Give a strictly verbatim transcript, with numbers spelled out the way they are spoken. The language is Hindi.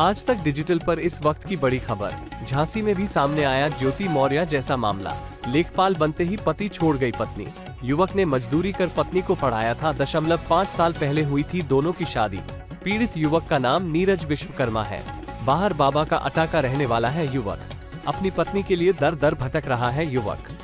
आज तक डिजिटल पर इस वक्त की बड़ी खबर, झांसी में भी सामने आया ज्योति मौर्या जैसा मामला। लेखपाल बनते ही पति छोड़ गई पत्नी। युवक ने मजदूरी कर पत्नी को पढ़ाया था। दशमलव पाँच साल पहले हुई थी दोनों की शादी। पीड़ित युवक का नाम नीरज विश्वकर्मा है। बाहर बाबा का अटाका रहने वाला है युवक। अपनी पत्नी के लिए दर दर भटक रहा है युवक।